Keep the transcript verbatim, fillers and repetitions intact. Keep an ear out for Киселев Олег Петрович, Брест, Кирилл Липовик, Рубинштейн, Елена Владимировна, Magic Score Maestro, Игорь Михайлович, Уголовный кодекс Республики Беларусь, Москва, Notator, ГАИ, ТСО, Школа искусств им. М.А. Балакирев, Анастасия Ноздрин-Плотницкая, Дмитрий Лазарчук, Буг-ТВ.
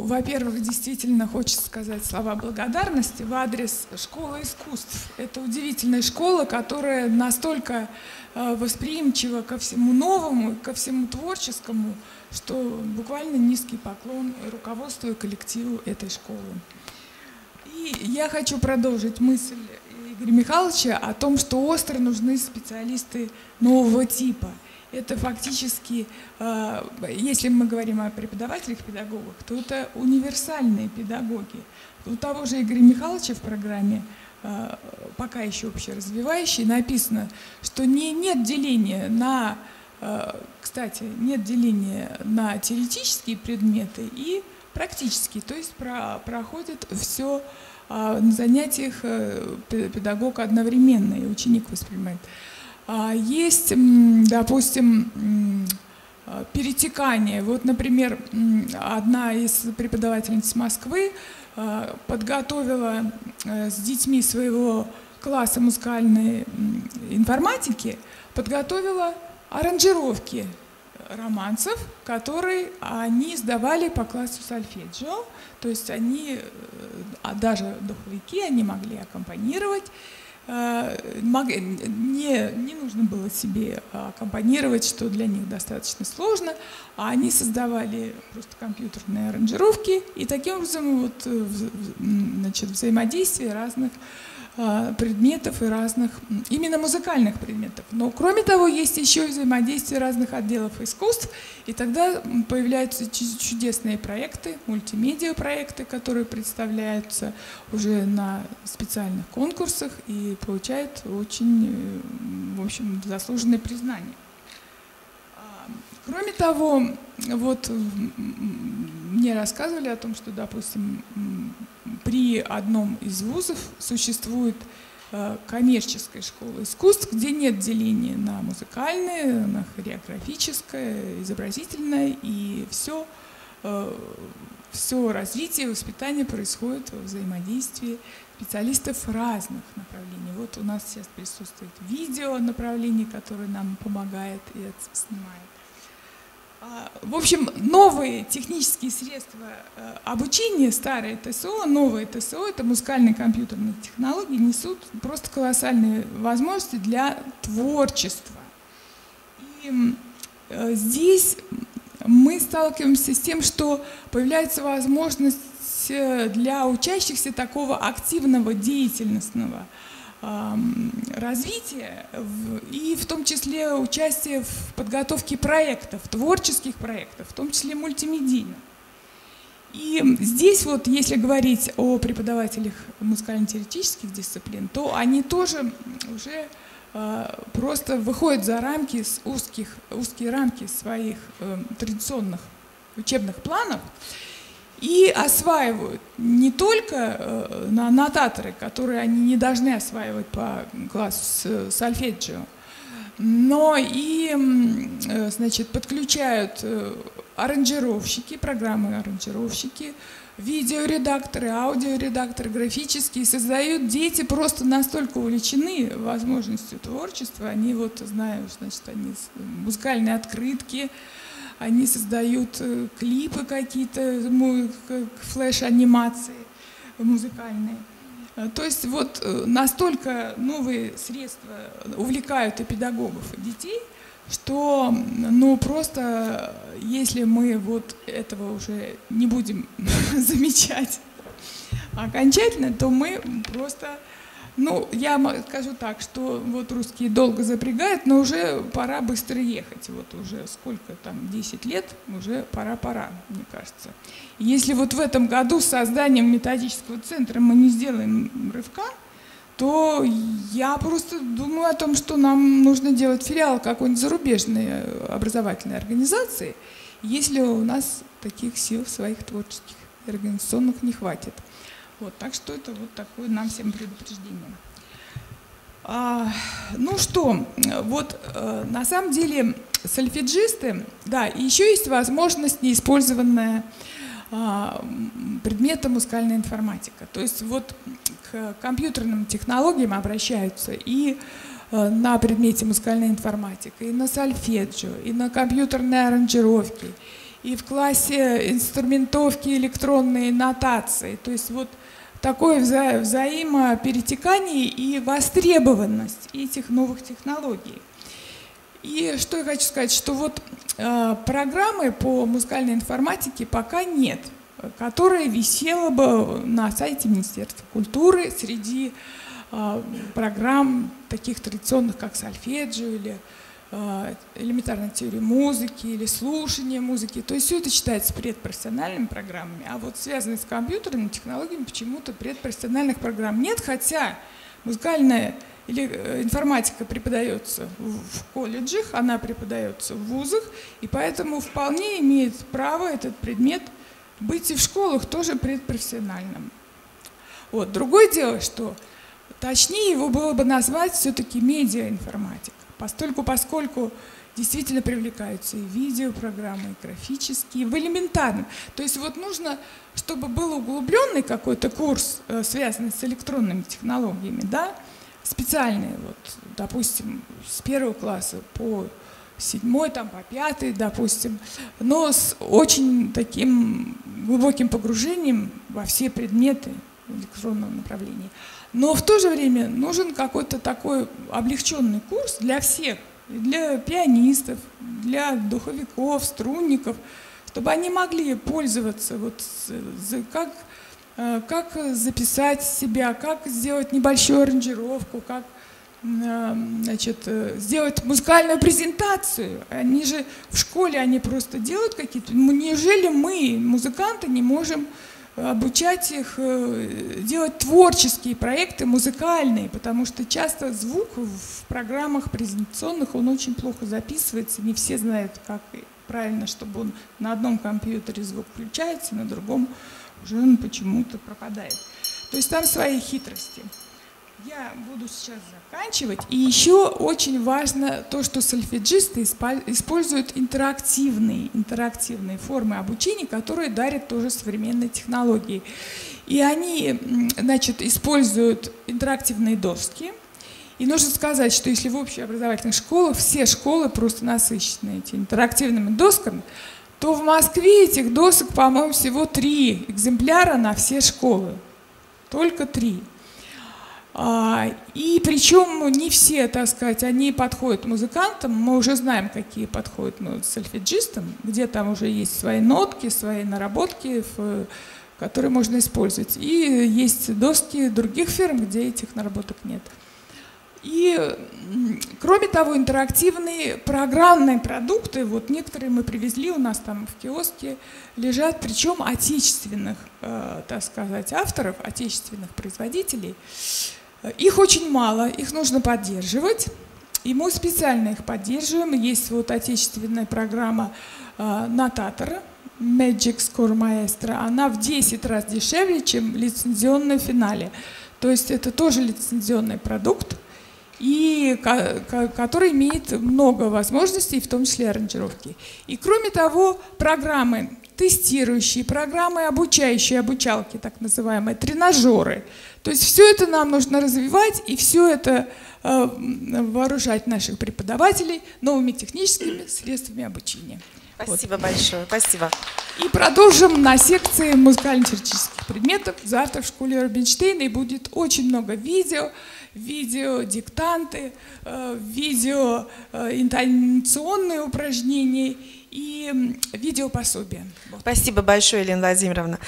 Во-первых, действительно хочется сказать слова благодарности в адрес школы искусств. Это удивительная школа, которая настолько восприимчива ко всему новому, ко всему творческому, что буквально низкий поклон руководству и коллективу этой школы. И я хочу продолжить мысль Игоря Михайловича о том, что остро нужны специалисты нового типа. Это фактически, если мы говорим о преподавателях-педагогах, то это универсальные педагоги. У того же Игоря Михайловича в программе, пока еще общеразвивающей, написано, что не, нет деления на, кстати, нет деления на теоретические предметы и практические, то есть про, проходит все на занятиях педагог одновременно, и ученик воспринимает. Есть, допустим, перетекание. Вот, например, одна из преподавательниц Москвы подготовила с детьми своего класса музыкальной информатики, подготовила аранжировки романцев, которые они сдавали по классу сольфеджио, то есть они, а даже духовики, они могли аккомпанировать. Не, не нужно было себе аккомпанировать, что для них достаточно сложно, а они создавали просто компьютерные аранжировки, и таким образом вот, значит, взаимодействие разных предметов и разных, именно музыкальных предметов. Но кроме того, есть еще взаимодействие разных отделов искусств, и тогда появляются чудесные проекты, мультимедиа проекты, которые представляются уже на специальных конкурсах и получают очень, в общем, заслуженное признание. Кроме того, вот мне рассказывали о том, что, допустим, при одном из вузов существует коммерческая школа искусств, где нет деления на музыкальное, на хореографическое, изобразительное, и все, все развитие, воспитание происходит во взаимодействии специалистов разных направлений. Вот у нас сейчас присутствует видео направление, которое нам помогает и снимает. В общем, новые технические средства обучения, старые ТСО, новые ТСО, это музыкальные компьютерные технологии, несут просто колоссальные возможности для творчества. И здесь мы сталкиваемся с тем, что появляется возможность для учащихся такого активного, деятельностного развития и в том числе участие в подготовке проектов, творческих проектов, в том числе мультимедийных. И здесь вот, если говорить о преподавателях музыкально-теоретических дисциплин, то они тоже уже просто выходят за рамки, узких, узкие рамки своих традиционных учебных планов, и осваивают не только нотаторы, которые они не должны осваивать по классу сольфеджио, но и, значит, подключают аранжировщики, программы аранжировщики, видеоредакторы, аудиоредакторы, графические, создают. Дети просто настолько увлечены возможностью творчества, они вот знают, значит, они музыкальные открытки, они создают клипы какие-то, флеш-анимации музыкальные. То есть вот настолько новые средства увлекают и педагогов, и детей, что ну просто если мы вот этого уже не будем замечать окончательно, то мы просто... Ну, я скажу так, что вот русские долго запрягают, но уже пора быстро ехать. Вот уже сколько там, десять лет, уже пора-пора, мне кажется. Если вот в этом году с созданием методического центра мы не сделаем рывка, то я просто думаю о том, что нам нужно делать филиал какой-нибудь зарубежной образовательной организации, если у нас таких сил своих творческих и организационных не хватит. Вот, так что это вот такое нам всем предупреждение. А, ну что, вот э, на самом деле сольфеджисты, да, еще есть возможность неиспользованная э, предмета музыкальная информатика. То есть вот к компьютерным технологиям обращаются и э, на предмете музыкальная информатика, и на сольфеджио, и на компьютерные аранжировки, и в классе инструментовки электронной нотации. То есть вот такое вза взаимоперетекание и востребованность этих новых технологий. И что я хочу сказать, что вот э, программы по музыкальной информатике пока нет, которая висела бы на сайте Министерства культуры среди э, программ таких традиционных, как сольфеджио или э, элементарная теория музыки или слушание музыки. То есть все это считается предпрофессиональными программами, а вот связанные с компьютерными технологиями почему-то предпрофессиональных программ нет, хотя музыкальная или информатика преподается в колледжах, она преподается в вузах, и поэтому вполне имеет право этот предмет быть и в школах тоже предпрофессиональным. Вот. Другое дело, что точнее его было бы назвать все-таки медиаинформатика, поскольку, поскольку действительно привлекаются и видеопрограммы, и графические, в элементарном. То есть вот нужно, чтобы был углубленный какой-то курс, связанный с электронными технологиями, да? Специальные, вот, допустим, с первого класса по седьмой, там, по пятый, допустим, но с очень таким глубоким погружением во все предметы электронного направления. Но в то же время нужен какой-то такой облегченный курс для всех, для пианистов, для духовиков, струнников, чтобы они могли пользоваться, вот, как... как записать себя, как сделать небольшую аранжировку, как, значит, сделать музыкальную презентацию. Они же в школе они просто делают какие-то. Неужели мы, музыканты, не можем обучать их делать творческие проекты музыкальные? Потому что часто звук в программах презентационных он очень плохо записывается, не все знают, как правильно, чтобы он на одном компьютере звук включается, на другом уже он почему-то пропадает. То есть там свои хитрости. Я буду сейчас заканчивать. И еще очень важно то, что сольфеджисты используют интерактивные, интерактивные формы обучения, которые дарят тоже современные технологии. И они, значит, используют интерактивные доски. И нужно сказать, что если в общеобразовательных школах все школы просто насыщены этими интерактивными досками, то в Москве этих досок, по-моему, всего три экземпляра на все школы. Только три. И причем не все, так сказать, они подходят музыкантам. Мы уже знаем, какие подходят сольфеджистам, где там уже есть свои нотки, свои наработки, которые можно использовать. И есть доски других фирм, где этих наработок нет. И, кроме того, интерактивные программные продукты, вот некоторые мы привезли, у нас там в киоске лежат, причем отечественных, э, так сказать, авторов, отечественных производителей. Их очень мало, их нужно поддерживать, и мы специально их поддерживаем. Есть вот отечественная программа э, Notator, Magic Score Maestro, она в десять раз дешевле, чем лицензионная «Финале». То есть это тоже лицензионный продукт, и который имеет много возможностей, в том числе аранжировки. И кроме того, программы тестирующие, программы обучающие, обучалки, так называемые, тренажеры. То есть все это нам нужно развивать, и все это э, вооружать наших преподавателей новыми техническими средствами обучения. Спасибо вот. Большое. Спасибо. И продолжим на секции музыкально-теоретических предметов. Завтра в школе Рубинштейна и будет очень много видео, видео диктанты, видео интонационные упражнения и видео пособия. Спасибо большое, Елена Владимировна.